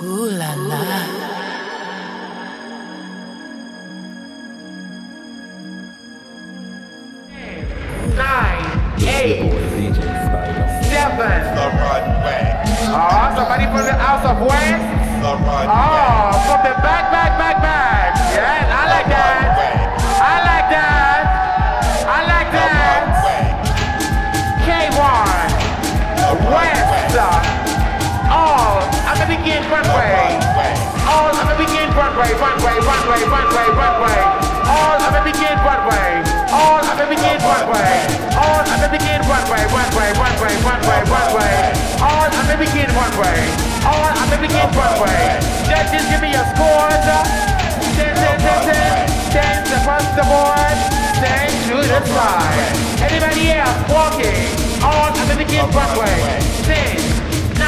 Ooh la la. Somebody from the House of Wax? Oh, from the back. Yes, I like that. I like that. K-Rod. West. All. I'm going to begin runway. All. I'm going to begin runway. Runway. All. I'm going to begin runway. All. I'm going to begin runway. All. I'm going to begin runway. Runway. All I'm gonna begin one way. All I'm gonna begin one way. Judges, give me your scores. Dance across the board. Dance to the side. Anybody else walking? All I'm gonna begin one way. 6, 9,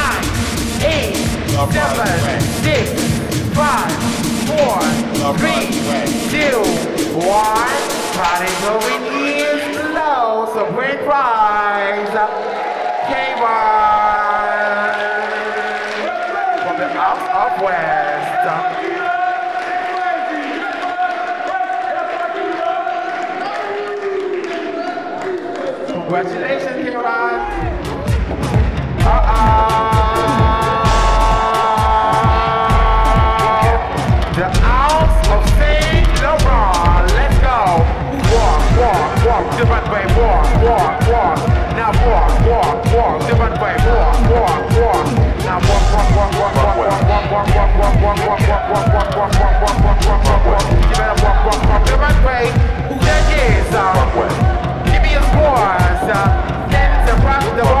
8, 7, 6, 5, 4, 3, 2, 1. Party going is low, so we rise. K-Rod. West. Congratulations, K-Rod. The House of Célebran. Let's go. Walk. Different way. Walk. Now walk. Different way. Walk. Now walk. You better walk. Different way. Judges, give me your scores. Dance across the wall.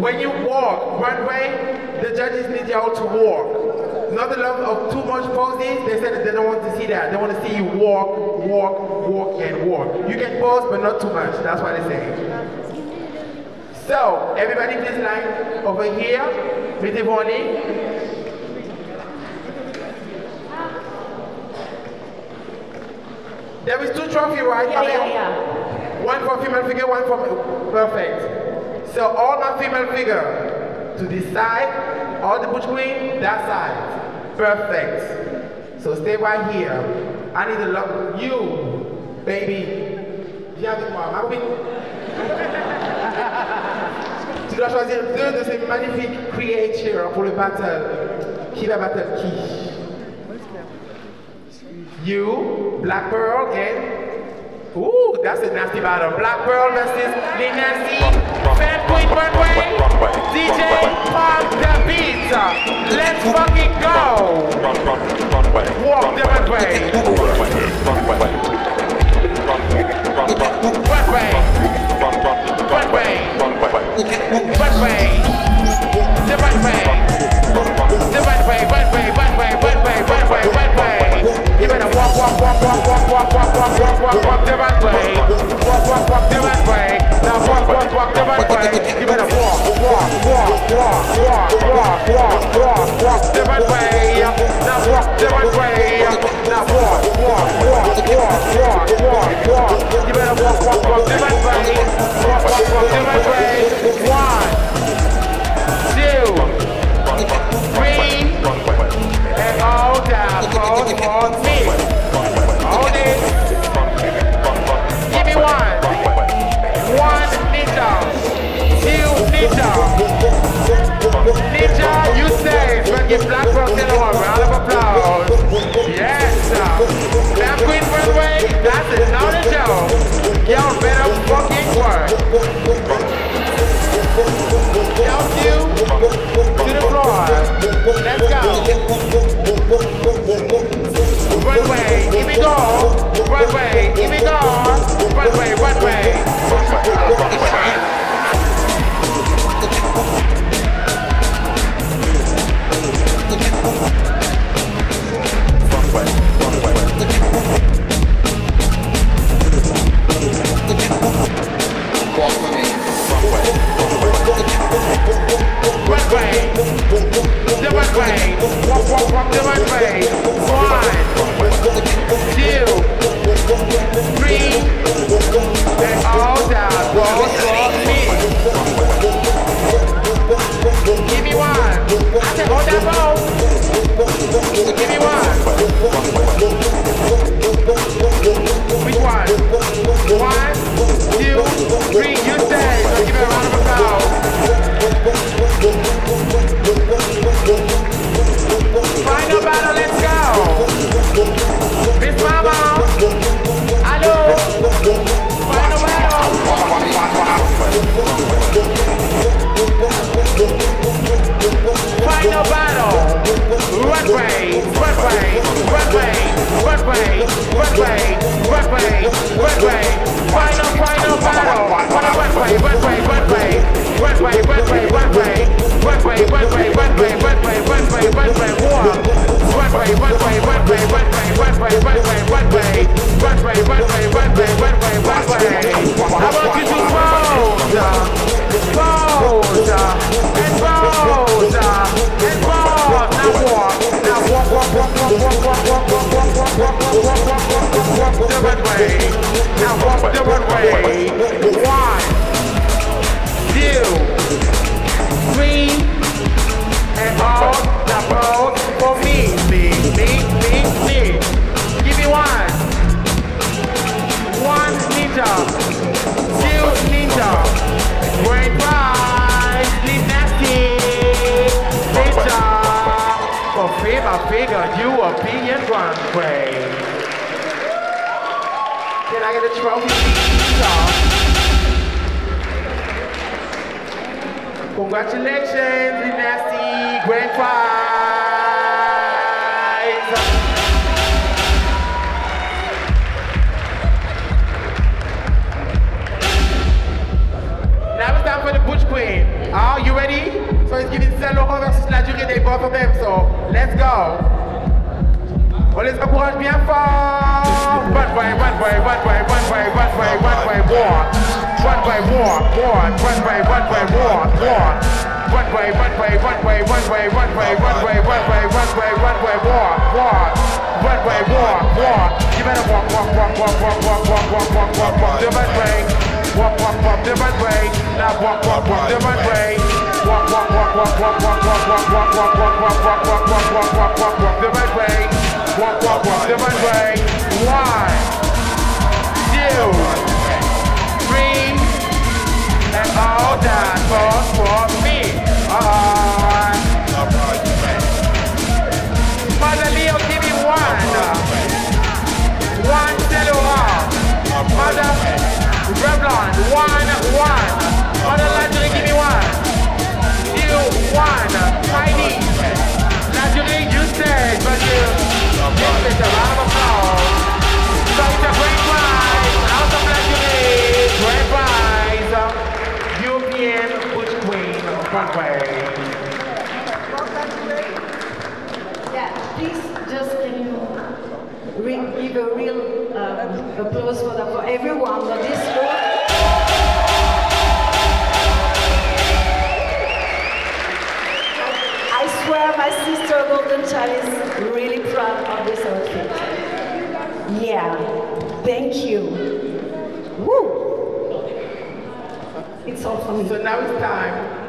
When you walk runway, the judges need you all to walk. Not the love of too much posing. They said that they don't want to see that. They want to see you walk, walk, walk, and walk. You can pose, but not too much. That's what they say. So, everybody please line over here. Mettez vos lignes. There is two trophies, right? Yeah. One for female figure, one for male. Perfect. So all my female figure to this side, all the butch queen, that side. Perfect. So stay right here. I need to love you, baby. Viens avec moi, ma copine. Tu dois choisir deux de ces magnifiques creatures pour le battle. Qui va battre qui? You, Black Pearl, and ooh, that's a nasty battle. Black Pearl versus the nasty Fan Queen Runway. DJ Pump the beat. Let's fucking go. Walk the runway. Runway. You better walk, walk, walk, walk, walk, walk, walk, walk, walk, walk, walk the runway. Walk, walk, walk the runway. Now walk, walk, walk the runway. You better walk, walk, walk, walk, walk, walk, walk, walk, walk the runway. Now walk the runway. Now walk, walk, walk, walk, walk, walk, walk. You better walk, walk, walk the runway. Walk, walk, walk the runway. 1, 2, 3. And all that falls on me. All this. Give me one. 1 ninja. 2 ninja. Ninja, you safe. But give Black Pearl a round of applause. Yes, sir. Black Queen Runway, that's another joke. Y'all better fucking work. Y'all do. To the floor. Let's go. Runway, here we go. Runway, here we go. Runway, runway. The runway, walk, walk, walk the runway. 1, 2, 3, and all that was for me. Give me one. I said all that ball. Give me one. Which one? 1, 2, 3. You say. So give me a round of applause. Final battle, let's go! Miss Mama! Hello! Final battle! Final battle! Runway! Runway! Runway! Runway! Runway! Runway! Runway! Final battle! Runway! Runway! Runway! Runway! Runway! Runway! Runway! Runway! Runway! Runway! Runway! Runway! Runway! Runway! Runway! big are you a being run brave? Can I get a trophy? So, congratulations, the nasty grand prize. Now it's time for the Butch Queen. Are you ready? So it's giving Saint Laurent versus la durée des both of them. So let's go. On les encourage bien fort. One by one by one by one by one by one by one. One by one, one, one by one by one, one. One by one by one by one by one by one by one by one by one by one, one. One by one, one. You better walk, walk, walk, walk, walk, walk, walk, walk, walk, walk. The bad way. Walk, walk, walk the right way. Now walk, walk, walk the right way. Walk, walk, walk, walk, walk, walk, walk, walk, walk, walk, walk, walk, walk, walk, walk, walk, walk, walk, walk the right way. Walk, walk, walk the right way. 1, 2, 3, and all that for me. Mother Leo, give me one. One Célebran. Mother. Revlon, one. Mother Lingerie, give me one. You, one. Heidi, Lingerie, you said, but you said a round of applause. So it's a great prize. Out of Lingerie, great prize. European Butch Queen of Broadway. Yeah, please just can you give a real applause for everyone for this group. I swear my sister Golden Child is really proud of this outfit. Yeah, thank you. Woo! It's all for me. So now it's time